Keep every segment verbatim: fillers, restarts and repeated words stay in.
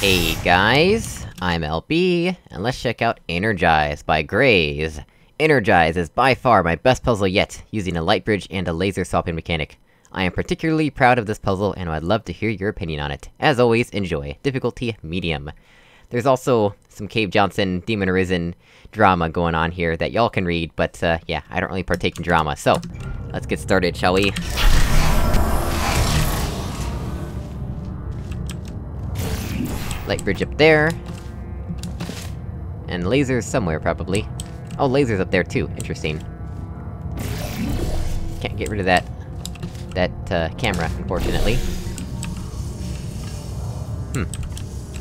Hey guys, I'm L B, and let's check out Energize by Grays. Energize is by far my best puzzle yet, using a light bridge and a laser swapping mechanic. I am particularly proud of this puzzle, and I'd love to hear your opinion on it. As always, enjoy. Difficulty, medium. There's also some Cave Johnson, Demon Arisen drama going on here that y'all can read, but uh, yeah, I don't really partake in drama, so let's get started, shall we? Light bridge up there. And lasers somewhere, probably. Oh, lasers up there too, interesting. Can't get rid of that... that, uh, camera, unfortunately. Hmm.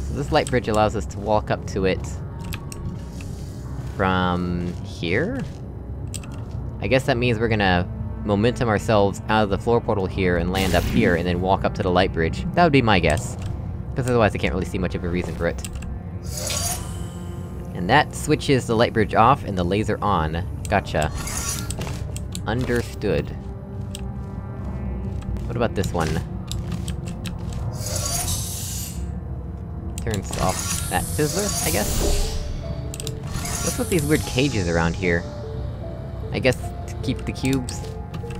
So this light bridge allows us to walk up to it... from... here? I guess that means we're gonna... momentum ourselves out of the floor portal here and land up here, and then walk up to the light bridge. That would be my guess. Because otherwise I can't really see much of a reason for it. And that switches the light bridge off and the laser on. Gotcha. Understood. What about this one? Turns off that fizzler, I guess? What's with these weird cages around here? I guess to keep the cubes...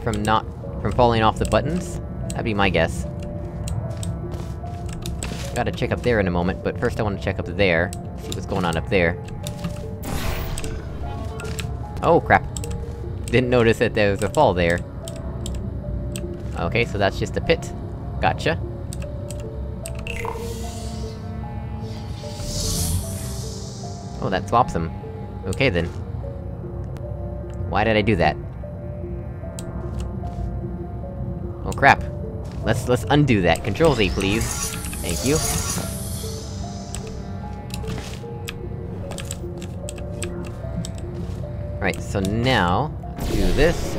from not... from falling off the buttons? That'd be my guess. Gotta check up there in a moment, but first I wanna check up there. See what's going on up there. Oh, crap! Didn't notice that there was a fall there. Okay, so that's just a pit. Gotcha. Oh, that swaps him. Okay then. Why did I do that? Oh crap. Let's- let's undo that. Control Z, please. Thank you. Right, so now... do this.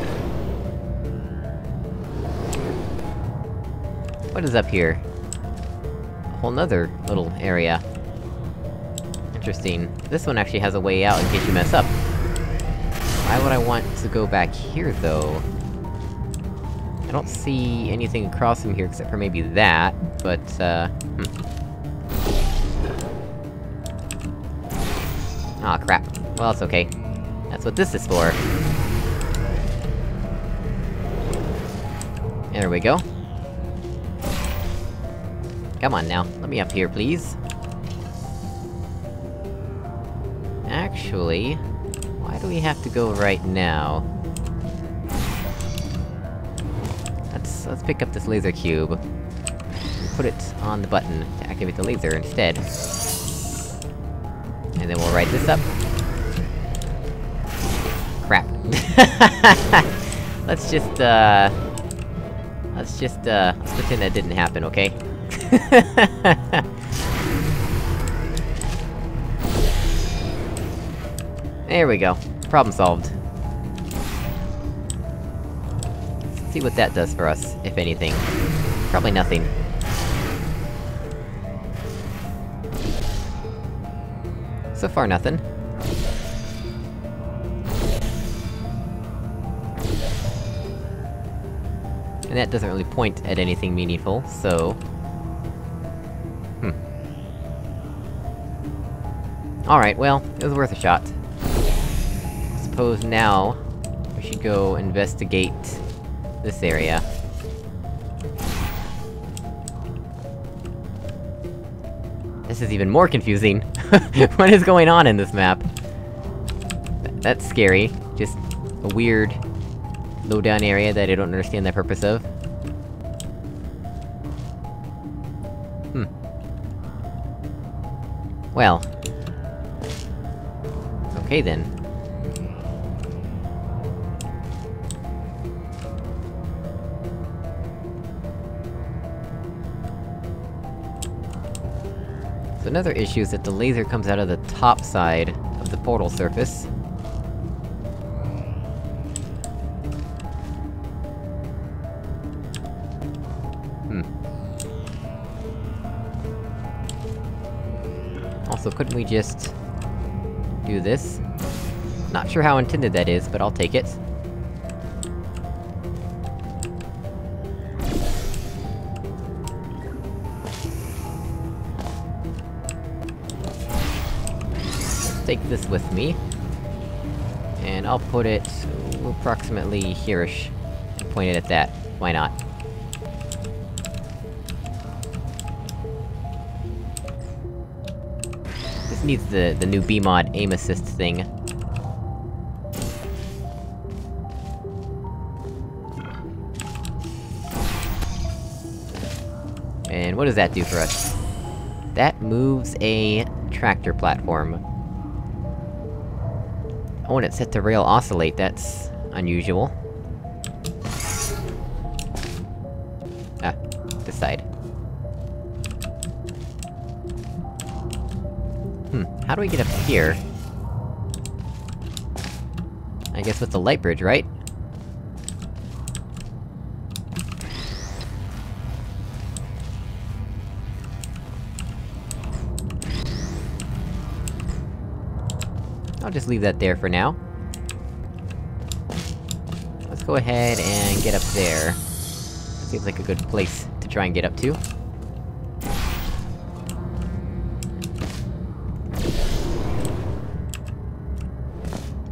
What is up here? A whole nother little area. Interesting. This one actually has a way out in case you mess up. Why would I want to go back here, though? I don't see anything across from here except for maybe that, but, uh... Hmm. Aw, crap. Well, it's okay. That's what this is for. There we go. Come on now, let me up here, please. Actually... why do we have to go right now? Let's pick up this laser cube, and put it on the button to activate the laser instead. And then we'll write this up. Crap. Let's just, uh... Let's just, uh... let's pretend that didn't happen, okay? There we go. Problem solved. See what that does for us, if anything. Probably nothing. So far, nothing. And that doesn't really point at anything meaningful, so... Hmm. Alright, well, it was worth a shot. I suppose now... we should go investigate... this area. This is even more confusing! What is going on in this map? Th that's scary. Just... a weird... low-down area that I don't understand the purpose of. Hmm. Well... okay then. So another issue is that the laser comes out of the top side of the portal surface. Hmm. Also, couldn't we just... do this? Not sure how intended that is, but I'll take it. take this with me. And I'll put it approximately here-ish. Point it at that. Why not? This needs the- the new B mod aim assist thing. And what does that do for us? That moves a tractor platform. Oh, and it's set to rail oscillate, that's unusual. Ah, this side. Hmm, how do we get up here? I guess with the light bridge, right? I'll just leave that there for now. Let's go ahead and get up there. That seems like a good place to try and get up to.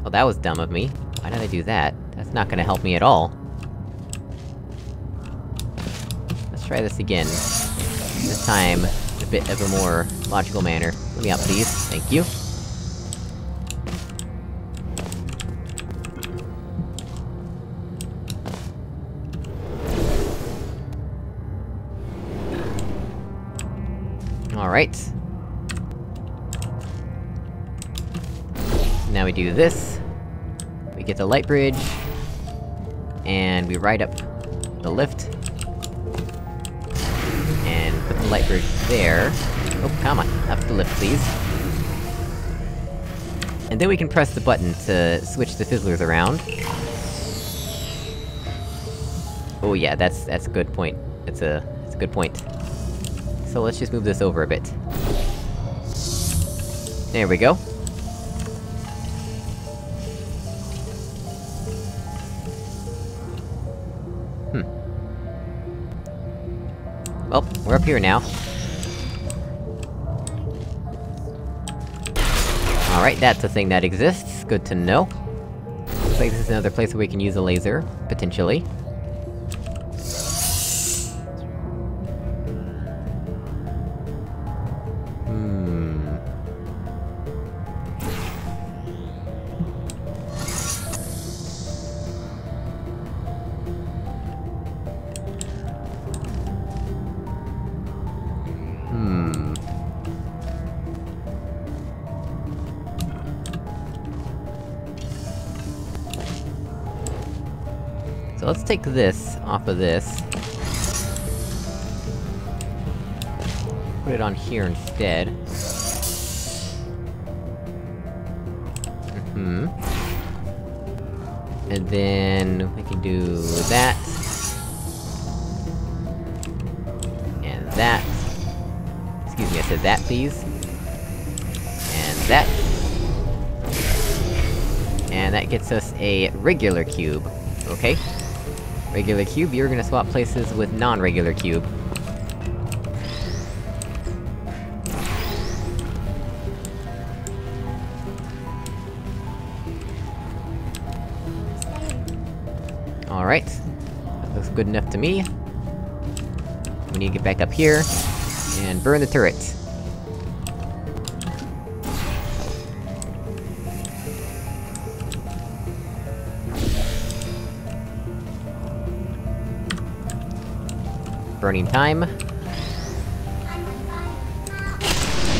Well, that was dumb of me. Why did I do that? That's not gonna help me at all. Let's try this again. This time, in a bit of a more logical manner. Let me up, please. Thank you. Alright. Now we do this. We get the light bridge. And we ride up the lift. And put the light bridge there. Oh, come on. Up the lift, please. And then we can press the button to switch the fizzlers around. Oh yeah, that's- that's a good point. That's a- that's a good point. So let's just move this over a bit. There we go. Hmm. Well, we're up here now. Alright, that's a thing that exists, good to know. Looks like this is another place where we can use a laser, potentially. Let's take this off of this. Put it on here instead. Mm-hmm. And then we can do that. And that. Excuse me, I said that, please. And that. And that gets us a regular cube. Okay. Regular cube, you're gonna swap places with non-regular cube. Alright. That looks good enough to me. We need to get back up here, and burn the turret. Burning time.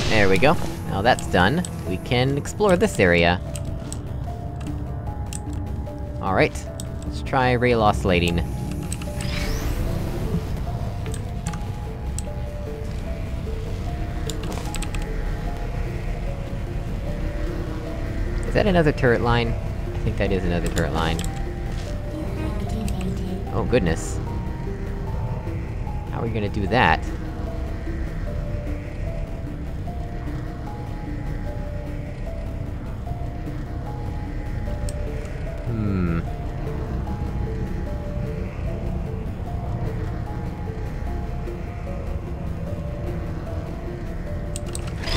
There we go. Now that's done. We can explore this area. Alright. Let's try rail oscillating. Is that another turret line? I think that is another turret line. Oh goodness. How are we gonna do that? Hmm...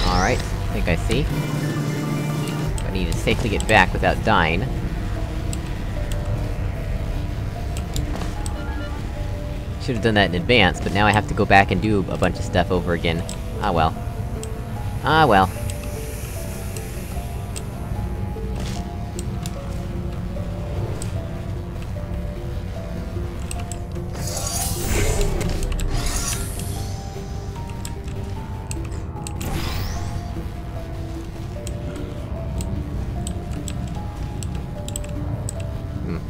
Alright, I think I see. I need to safely get back without dying. Should've done that in advance, but now I have to go back and do a bunch of stuff over again. Ah well. Ah well.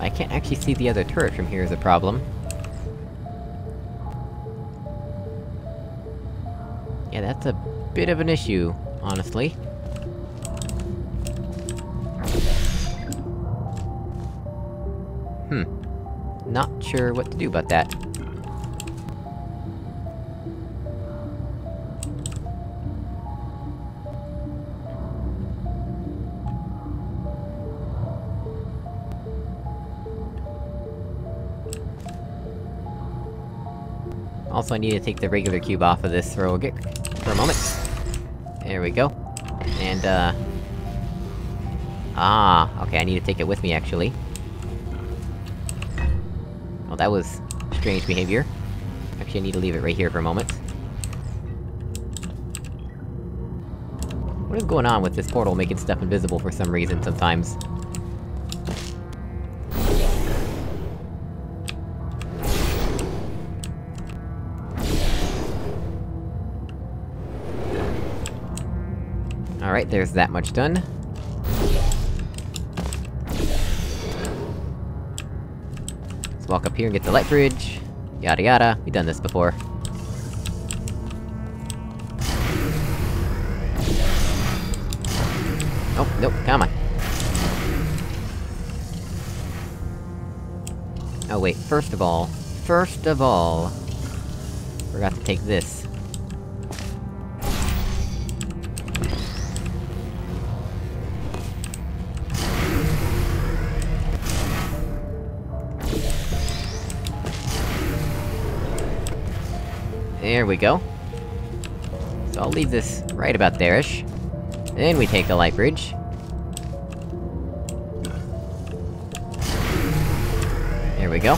I can't actually see the other turret from here is a problem. Yeah, that's a bit of an issue, honestly. Hmm. Not sure what to do about that. Also, I need to take the regular cube off of this for a, for a moment. There we go. And, uh... ah, okay, I need to take it with me, actually. Well, that was strange behavior. Actually, I need to leave it right here for a moment. What is going on with this portal making stuff invisible for some reason sometimes? Alright, there's that much done. Let's walk up here and get the light bridge. Yada yada, we've done this before. Oh, nope, come on. Oh wait, first of all... First of all... forgot to take this. There we go. So I'll leave this right about there-ish. Then we take the light bridge. There we go.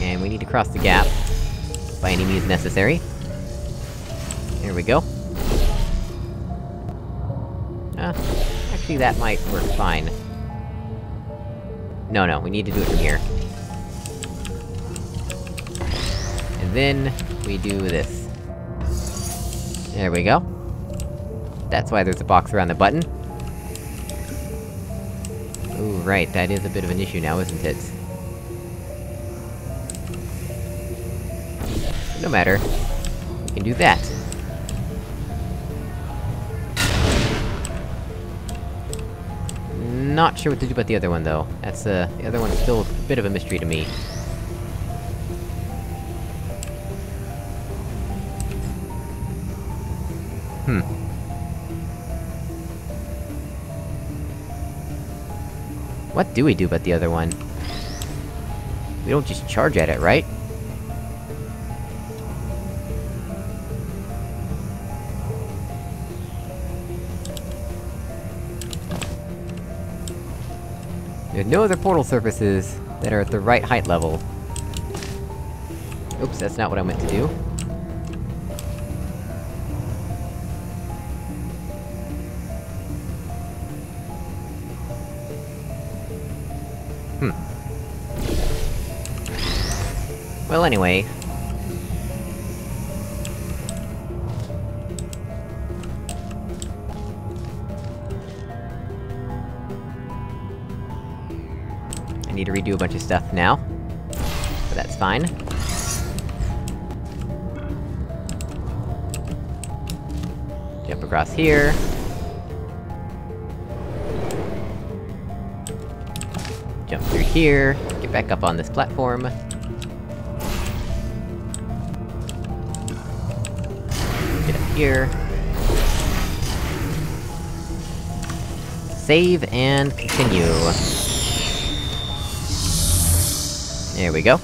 And we need to cross the gap, by any means necessary. There we go. Uh, actually that might work fine. No, no, we need to do it from here. And then... we do this. There we go. That's why there's a box around the button. Ooh, right, that is a bit of an issue now, isn't it? No matter. We can do that. Not sure what to do about the other one, though. That's, uh, the other one's still a bit of a mystery to me. Hmm. What do we do about the other one? We don't just charge at it, right? There's no other portal surfaces that are at the right height level. Oops, that's not what I meant to do. Well, anyway... I need to redo a bunch of stuff now. But that's fine. Jump across here. Jump through here, get back up on this platform. Here. Save and continue. There we go.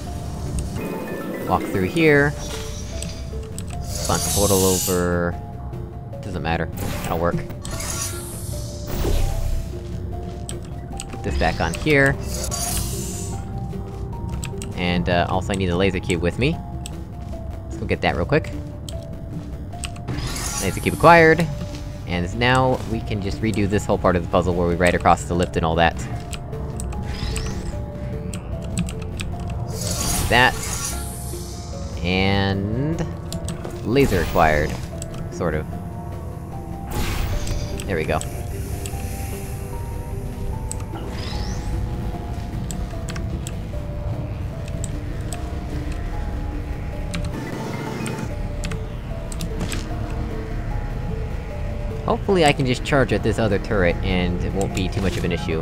Walk through here. Bunk portal over... doesn't matter. That'll work. this back on here. And, uh, also I need a laser cube with me. Let's go get that real quick. Laser cube acquired. And now we can just redo this whole part of the puzzle where we right across the lift and all that. That. And... laser acquired. Sort of. There we go. Hopefully I can just charge at this other turret, and it won't be too much of an issue.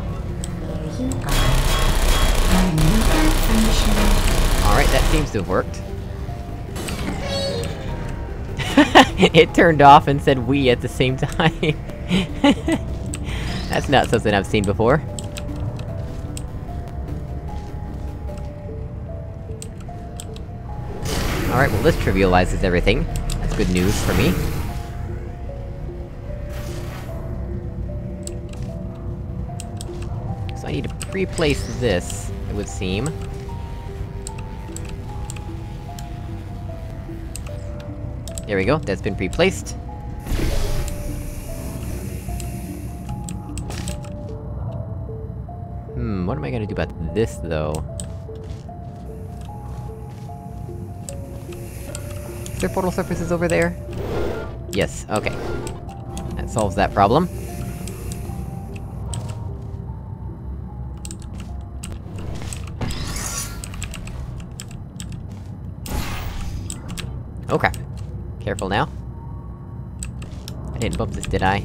Alright, that seems to have worked. It turned off and said "we" at the same time. That's not something I've seen before. Alright, well this trivializes everything. That's good news for me. So I need to replace this, it would seem. There we go, that's been replaced. Hmm, what am I gonna do about this, though? Is there portal surfaces over there? Yes, okay. That solves that problem. Oh crap. Careful now. I didn't bump this, did I?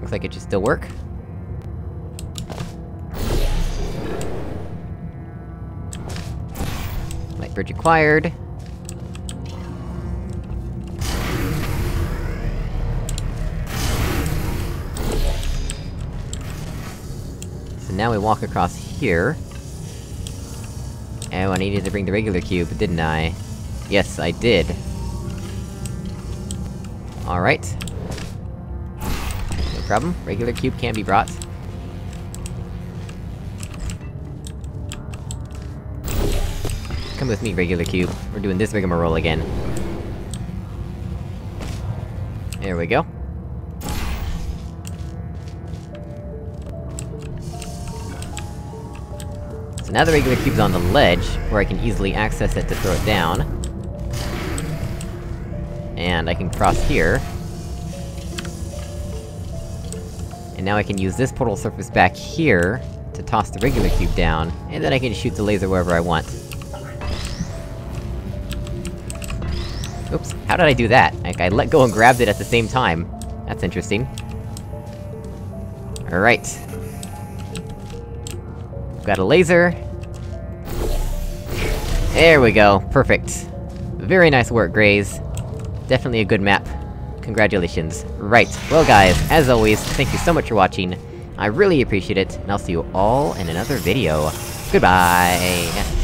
Looks like it should still work. Light bridge acquired. So now we walk across here. Oh, I needed to bring the regular cube, didn't I? Yes, I did. Alright. No problem, regular cube can be brought. Come with me, regular cube. We're doing this rigmarole again. There we go. Now the regular cube's on the ledge, where I can easily access it to throw it down. And I can cross here. And now I can use this portal surface back here to toss the regular cube down, and then I can shoot the laser wherever I want. Oops, how did I do that? Like, I let go and grabbed it at the same time. That's interesting. Alright. Got a laser. There we go, perfect. Very nice work, Grays. Definitely a good map. Congratulations. Right, well guys, as always, thank you so much for watching, I really appreciate it, and I'll see you all in another video. Goodbye!